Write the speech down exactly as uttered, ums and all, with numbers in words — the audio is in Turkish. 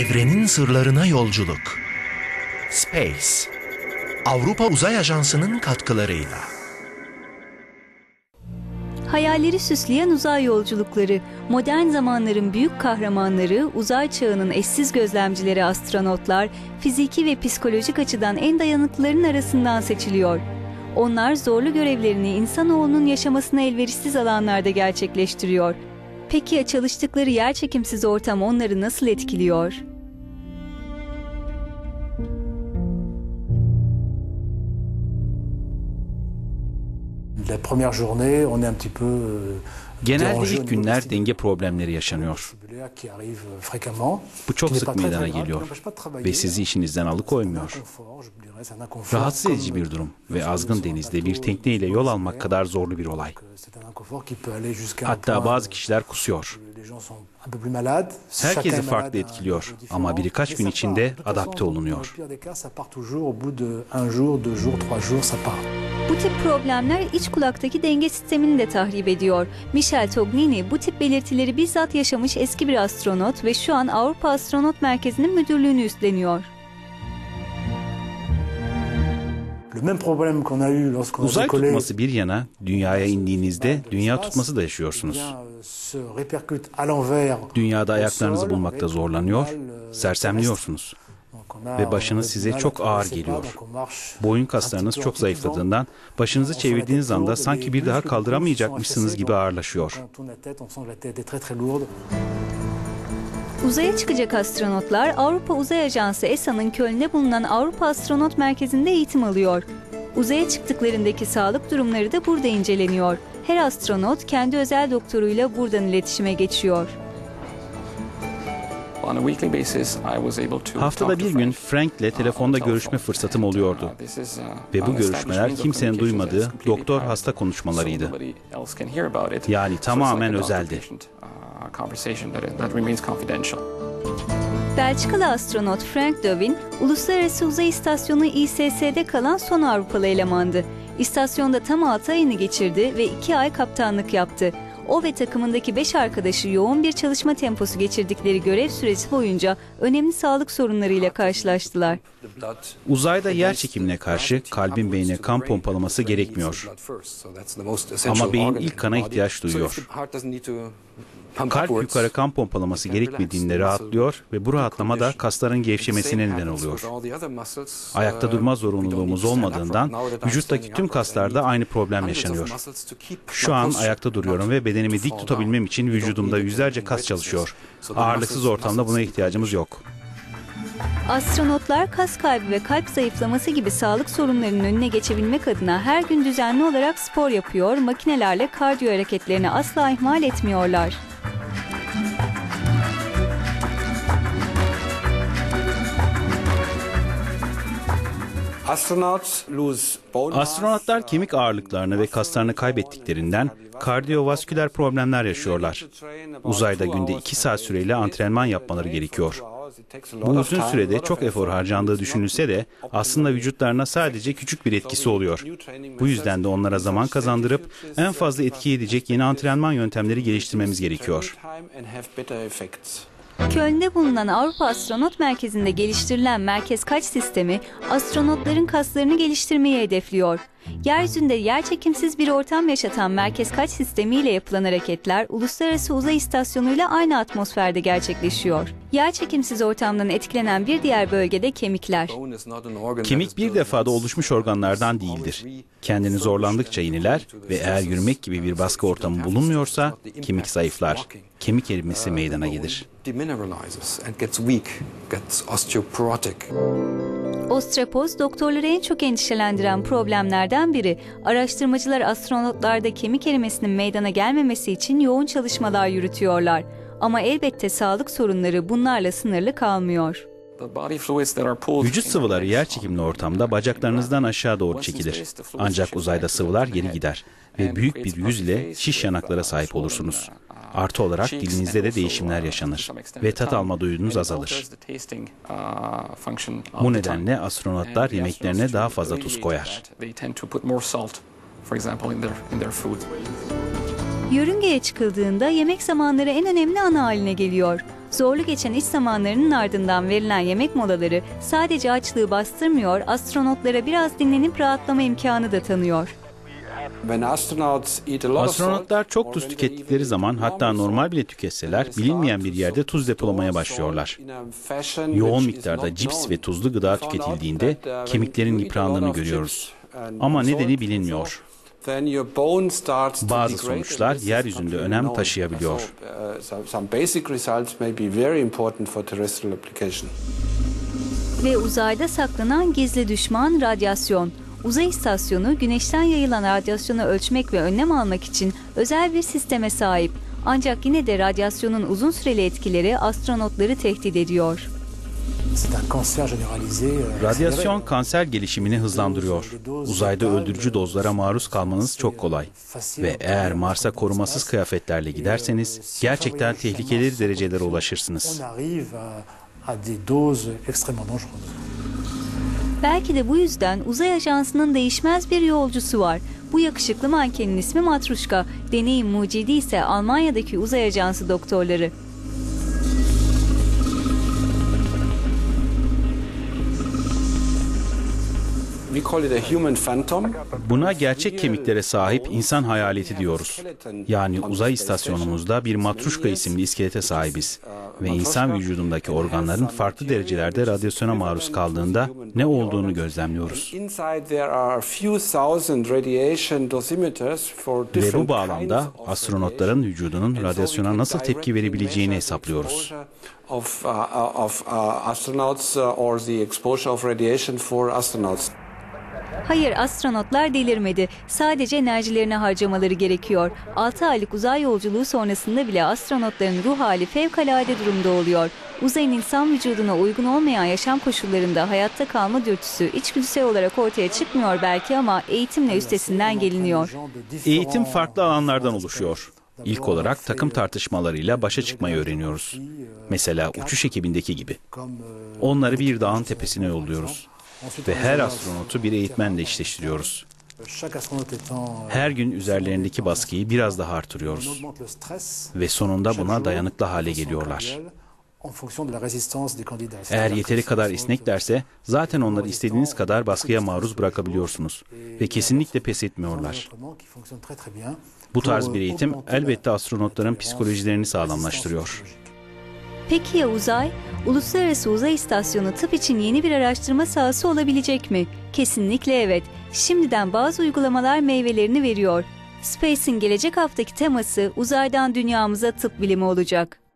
Evrenin sırlarına yolculuk. Space, Avrupa Uzay Ajansı'nın katkılarıyla. Hayalleri süsleyen uzay yolculukları, modern zamanların büyük kahramanları, uzay çağının eşsiz gözlemcileri astronotlar, fiziki ve psikolojik açıdan en dayanıklıların arasından seçiliyor. Onlar zorlu görevlerini insanoğlunun yaşamasına elverişsiz alanlarda gerçekleştiriyor. Peki ya çalıştıkları yerçekimsiz ortam onları nasıl etkiliyor? Genelde ilk günler denge problemleri yaşanıyor. Bu çok sık meydana geliyor ve sizi işinizden alıkoymuyor. Rahatsız edici bir durum ve azgın denizde bir tekneyle yol almak kadar zorlu bir olay. Hatta bazı kişiler kusuyor. Herkesi farklı etkiliyor ama birkaç gün içinde adapte olunuyor. Bu tip problemler iç kulaktaki denge sistemini de tahrip ediyor. Michel Tognini bu tip belirtileri bizzat yaşamış eski bir astronot ve şu an Avrupa Astronot Merkezi'nin müdürlüğünü üstleniyor. Uzay tutması bir yana, dünyaya indiğinizde dünya tutması da yaşıyorsunuz. Dünyada ayaklarınızı bulmakta zorlanıyor, sersemliyorsunuz ve başınız size çok ağır geliyor. Boyun kaslarınız çok zayıfladığından başınızı çevirdiğiniz anda sanki bir daha kaldıramayacakmışsınız gibi ağırlaşıyor. Uzaya çıkacak astronotlar Avrupa Uzay Ajansı E S A'nın Köln'de bulunan Avrupa Astronot Merkezi'nde eğitim alıyor. Uzaya çıktıklarındaki sağlık durumları da burada inceleniyor. Her astronot kendi özel doktoruyla buradan iletişime geçiyor. Haftada bir gün Frank'le telefonda görüşme fırsatım oluyordu. Ve bu görüşmeler kimsenin duymadığı doktor hasta konuşmalarıydı. Yani tamamen özeldi. Belçikalı astronot Frank Devlin, Uluslararası Uzay İstasyonu I S S'de kalan son Avrupalı elemandı. İstasyonda tam altı ayını geçirdi ve iki ay kaptanlık yaptı. O ve takımındaki beş arkadaşı yoğun bir çalışma temposu geçirdikleri görev süresi boyunca önemli sağlık sorunlarıyla karşılaştılar. Uzayda yer çekimine karşı kalbin beyine kan pompalaması gerekmiyor. Ama beyin ilk kana ihtiyaç duyuyor. Kalp yukarı kan pompalaması gerekmediğinde rahatlıyor ve bu rahatlama da kasların gevşemesine neden oluyor. Ayakta durma zorunluluğumuz olmadığından vücuttaki tüm kaslarda aynı problem yaşanıyor. Şu an ayakta duruyorum ve bedenimi dik tutabilmem için vücudumda yüzlerce kas çalışıyor. Ağırlıksız ortamda buna ihtiyacımız yok. Astronotlar kas kaybı ve kalp zayıflaması gibi sağlık sorunlarının önüne geçebilmek adına her gün düzenli olarak spor yapıyor, makinelerle kardiyo hareketlerini asla ihmal etmiyorlar. Astronotlar kemik ağırlıklarını ve kaslarını kaybettiklerinden kardiyovasküler problemler yaşıyorlar. Uzayda günde iki saat süreyle antrenman yapmaları gerekiyor. Bu uzun sürede çok efor harcandığı düşünülse de aslında vücutlarına sadece küçük bir etkisi oluyor. Bu yüzden de onlara zaman kazandırıp en fazla etki edecek yeni antrenman yöntemleri geliştirmemiz gerekiyor. Köln'de bulunan Avrupa Astronot Merkezi'nde geliştirilen merkez kaç sistemi astronotların kaslarını geliştirmeyi hedefliyor. Yeryüzünde yerçekimsiz bir ortam yaşatan merkez kaç sistemiyle yapılan hareketler Uluslararası Uzay İstasyonu'yla aynı atmosferde gerçekleşiyor. Yerçekimsiz ortamdan etkilenen bir diğer bölgede kemikler. Kemik bir defada oluşmuş organlardan değildir. Kendini zorlandıkça yeniler ve eğer yürümek gibi bir baskı ortamı bulunmuyorsa kemik zayıflar. Kemik erimesi meydana gelir. Osteoporoz doktorları en çok endişelendiren problemlerden biri. Araştırmacılar astronotlarda kemik erimesinin meydana gelmemesi için yoğun çalışmalar yürütüyorlar. Ama elbette sağlık sorunları bunlarla sınırlı kalmıyor. Vücut sıvıları yerçekimli ortamda bacaklarınızdan aşağı doğru çekilir. Ancak uzayda sıvılar geri gider ve büyük bir yüz ile şiş yanaklara sahip olursunuz. Artı olarak dilinizde de değişimler yaşanır ve tat alma duyunuz azalır. Bu nedenle astronotlar yemeklerine daha fazla tuz koyar. Yörüngeye çıkıldığında yemek zamanları en önemli ana haline geliyor. Zorlu geçen iş zamanlarının ardından verilen yemek molaları sadece açlığı bastırmıyor, astronotlara biraz dinlenip rahatlama imkanı da tanıyor. Astronotlar çok tuz tükettikleri zaman, hatta normal bile tüketseler, bilinmeyen bir yerde tuz depolamaya başlıyorlar. Yoğun miktarda cips ve tuzlu gıda tüketildiğinde kemiklerin yıprandığını görüyoruz. Ama nedeni bilinmiyor. Bazı sonuçlar yeryüzünde önem taşıyabiliyor. Ve uzayda saklanan gizli düşman radyasyon. Uzay istasyonu güneşten yayılan radyasyonu ölçmek ve önlem almak için özel bir sisteme sahip. Ancak yine de radyasyonun uzun süreli etkileri astronotları tehdit ediyor. Radyasyon kanser gelişimini hızlandırıyor. Uzayda öldürücü dozlara maruz kalmanız çok kolay. Ve eğer Mars'a korumasız kıyafetlerle giderseniz gerçekten tehlikeli derecelere ulaşırsınız. Belki de bu yüzden uzay ajansının değişmez bir yolcusu var. Bu yakışıklı mankenin ismi Matruşka. Deneyim mucidi ise Almanya'daki uzay ajansı doktorları. Buna gerçek kemiklere sahip insan hayaleti diyoruz. Yani uzay istasyonumuzda bir Matruşka isimli iskelete sahibiz. Ve insan vücudundaki organların farklı derecelerde radyasyona maruz kaldığında ne olduğunu gözlemliyoruz. Ve bu bağlamda astronotların vücudunun radyasyona nasıl tepki verebileceğini hesaplıyoruz. Hayır, astronotlar delirmedi. Sadece enerjilerini harcamaları gerekiyor. altı aylık uzay yolculuğu sonrasında bile astronotların ruh hali fevkalade durumda oluyor. Uzayın insan vücuduna uygun olmayan yaşam koşullarında hayatta kalma dürtüsü içgüdüsel olarak ortaya çıkmıyor belki, ama eğitimle üstesinden geliniyor. Eğitim farklı alanlardan oluşuyor. İlk olarak takım tartışmalarıyla başa çıkmayı öğreniyoruz. Mesela uçuş ekibindeki gibi. Onları bir dağın tepesine yolluyoruz. Ve her astronotu bir eğitmenle eşleştiriyoruz. Her gün üzerlerindeki baskıyı biraz daha artırıyoruz. Ve sonunda buna dayanıklı hale geliyorlar. Eğer yeteri kadar esneklerse zaten onları istediğiniz kadar baskıya maruz bırakabiliyorsunuz. Ve kesinlikle pes etmiyorlar. Bu tarz bir eğitim elbette astronotların psikolojilerini sağlamlaştırıyor. Peki ya uzay? Uluslararası Uzay İstasyonu tıp için yeni bir araştırma sahası olabilecek mi? Kesinlikle evet. Şimdiden bazı uygulamalar meyvelerini veriyor. Space'in gelecek haftaki teması uzaydan dünyamıza tıp bilimi olacak.